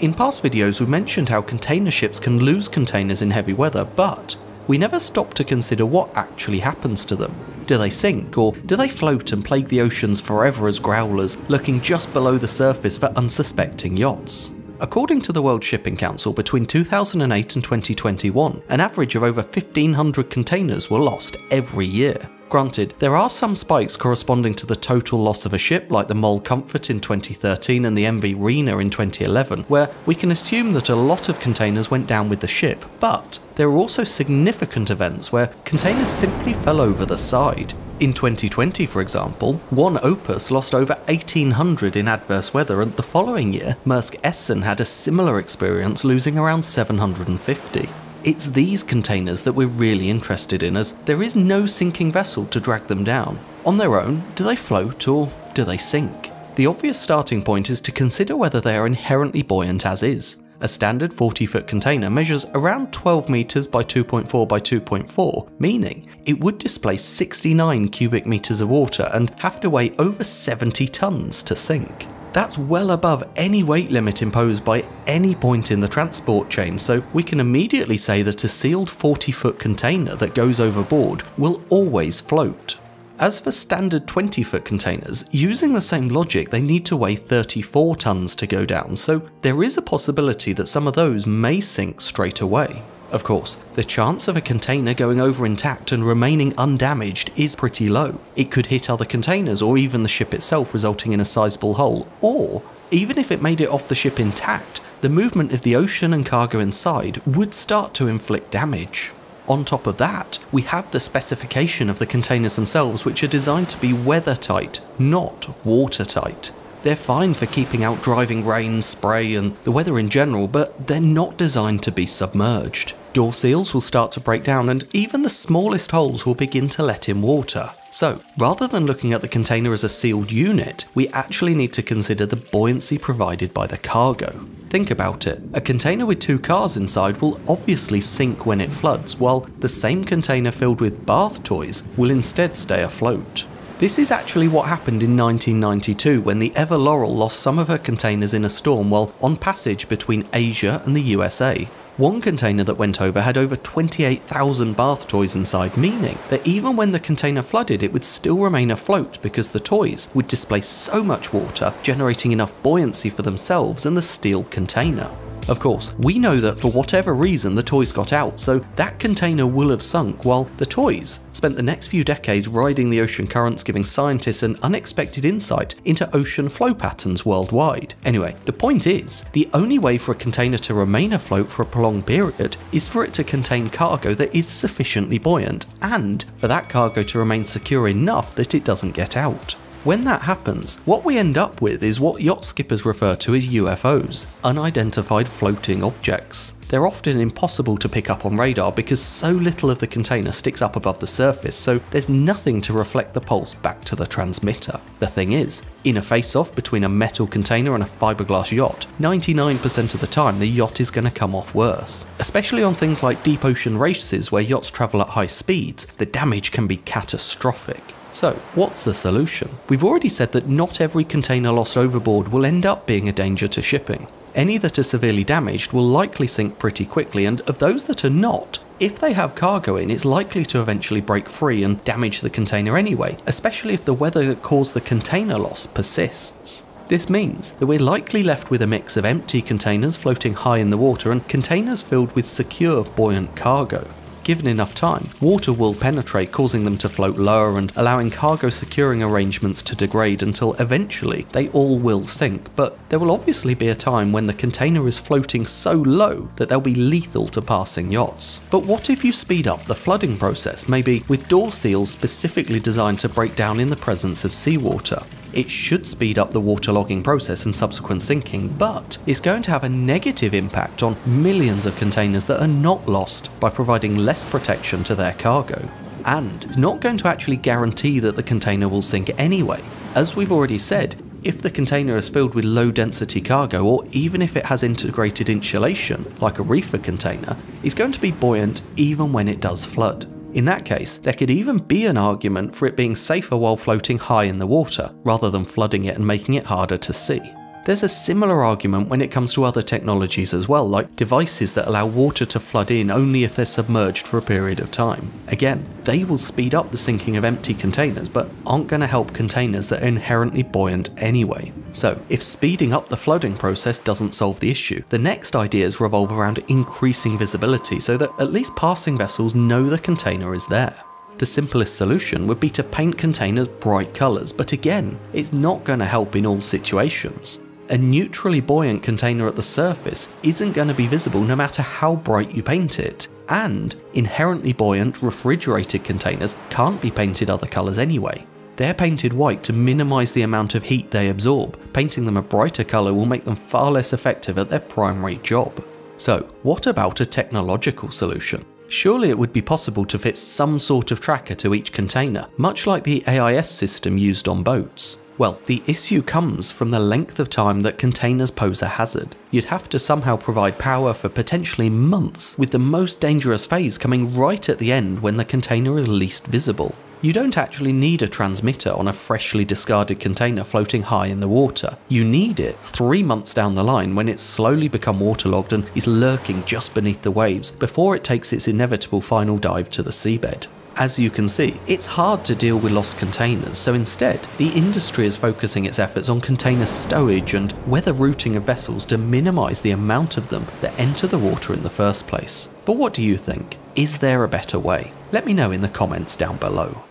In past videos, we mentioned how container ships can lose containers in heavy weather, but we never stop to consider what actually happens to them. Do they sink, or do they float and plague the oceans forever as growlers, lurking just below the surface for unsuspecting yachts? According to the World Shipping Council, between 2008 and 2021, an average of over 1,500 containers were lost every year. Granted, there are some spikes corresponding to the total loss of a ship, like the Maersk Comfort in 2013 and the MV Rena in 2011, where we can assume that a lot of containers went down with the ship, but there are also significant events where containers simply fell over the side. In 2020, for example, one Opus lost over 1,800 in adverse weather, and the following year, Maersk Essen had a similar experience, losing around 750. It's these containers that we're really interested in, as there is no sinking vessel to drag them down. On their own, do they float or do they sink? The obvious starting point is to consider whether they are inherently buoyant as is. A standard 40-foot container measures around 12 meters by 2.4 by 2.4, meaning it would displace 69 cubic meters of water and have to weigh over 70 tons to sink. That's well above any weight limit imposed by any point in the transport chain, so we can immediately say that a sealed 40-foot container that goes overboard will always float. As for standard 20-foot containers, using the same logic, they need to weigh 34 tons to go down, so there is a possibility that some of those may sink straight away. Of course, the chance of a container going over intact and remaining undamaged is pretty low. It could hit other containers or even the ship itself, resulting in a sizable hole, or even if it made it off the ship intact, the movement of the ocean and cargo inside would start to inflict damage. On top of that, we have the specification of the containers themselves, which are designed to be weathertight, not watertight. They're fine for keeping out driving rain, spray and the weather in general, but they're not designed to be submerged. Door seals will start to break down and even the smallest holes will begin to let in water. So, rather than looking at the container as a sealed unit, we actually need to consider the buoyancy provided by the cargo. Think about it, a container with two cars inside will obviously sink when it floods, while the same container filled with bath toys will instead stay afloat. This is actually what happened in 1992 when the Ever Laurel lost some of her containers in a storm while on passage between Asia and the USA. One container that went over had over 28,000 bath toys inside, meaning that even when the container flooded, it would still remain afloat because the toys would displace so much water, generating enough buoyancy for themselves and the steel container. Of course, we know that for whatever reason the toys got out, so that container will have sunk, while the toys spent the next few decades riding the ocean currents, giving scientists an unexpected insight into ocean flow patterns worldwide. Anyway, the point is, the only way for a container to remain afloat for a prolonged period is for it to contain cargo that is sufficiently buoyant, and for that cargo to remain secure enough that it doesn't get out. When that happens, what we end up with is what yacht skippers refer to as UFOs, unidentified floating objects. They're often impossible to pick up on radar because so little of the container sticks up above the surface, so there's nothing to reflect the pulse back to the transmitter. The thing is, in a face-off between a metal container and a fiberglass yacht, 99% of the time the yacht is going to come off worse. Especially on things like deep ocean races where yachts travel at high speeds, the damage can be catastrophic. So, what's the solution? We've already said that not every container lost overboard will end up being a danger to shipping. Any that are severely damaged will likely sink pretty quickly, and of those that are not, if they have cargo in, it's likely to eventually break free and damage the container anyway, especially if the weather that caused the container loss persists. This means that we're likely left with a mix of empty containers floating high in the water and containers filled with secure, buoyant cargo. Given enough time, water will penetrate, causing them to float lower and allowing cargo securing arrangements to degrade until eventually they all will sink, but there will obviously be a time when the container is floating so low that they'll be lethal to passing yachts. But what if you speed up the flooding process, maybe with door seals specifically designed to break down in the presence of seawater? It should speed up the waterlogging process and subsequent sinking, but it's going to have a negative impact on millions of containers that are not lost by providing less protection to their cargo. And it's not going to actually guarantee that the container will sink anyway. As we've already said, if the container is filled with low-density cargo, or even if it has integrated insulation, like a reefer container, it's going to be buoyant even when it does flood. In that case, there could even be an argument for it being safer while floating high in the water, rather than flooding it and making it harder to see. There's a similar argument when it comes to other technologies as well, like devices that allow water to flood in only if they're submerged for a period of time. Again, they will speed up the sinking of empty containers, but aren't going to help containers that are inherently buoyant anyway. So, if speeding up the flooding process doesn't solve the issue, the next ideas revolve around increasing visibility so that at least passing vessels know the container is there. The simplest solution would be to paint containers bright colours, but again, it's not going to help in all situations. A neutrally buoyant container at the surface isn't going to be visible no matter how bright you paint it, and inherently buoyant refrigerated containers can't be painted other colours anyway. They're painted white to minimise the amount of heat they absorb. Painting them a brighter colour will make them far less effective at their primary job. So, what about a technological solution? Surely it would be possible to fit some sort of tracker to each container, much like the AIS system used on boats. Well, the issue comes from the length of time that containers pose a hazard. You'd have to somehow provide power for potentially months, with the most dangerous phase coming right at the end when the container is least visible. You don't actually need a transmitter on a freshly discarded container floating high in the water. You need it 3 months down the line when it's slowly become waterlogged and is lurking just beneath the waves before it takes its inevitable final dive to the seabed. As you can see, it's hard to deal with lost containers, so instead, the industry is focusing its efforts on container stowage and weather routing of vessels to minimise the amount of them that enter the water in the first place. But what do you think? Is there a better way? Let me know in the comments down below.